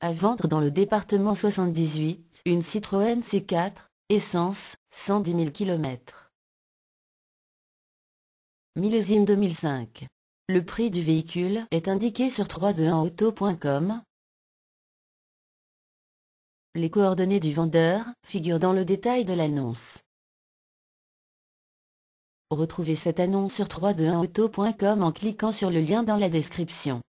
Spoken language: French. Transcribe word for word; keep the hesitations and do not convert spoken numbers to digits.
À vendre dans le département soixante-dix-huit, une Citroën C quatre, essence, cent dix mille km. Millésime deux mille cinq. Le prix du véhicule est indiqué sur trois cent vingt et un auto point com. Les coordonnées du vendeur figurent dans le détail de l'annonce. Retrouvez cette annonce sur trois cent vingt et un auto point com en cliquant sur le lien dans la description.